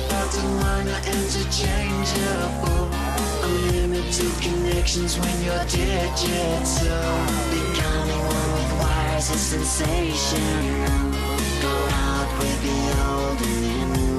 parts of mine are interchangeable. Unlimited connections when you're digital. Becoming one with wires is sensational. Go out with the old and new.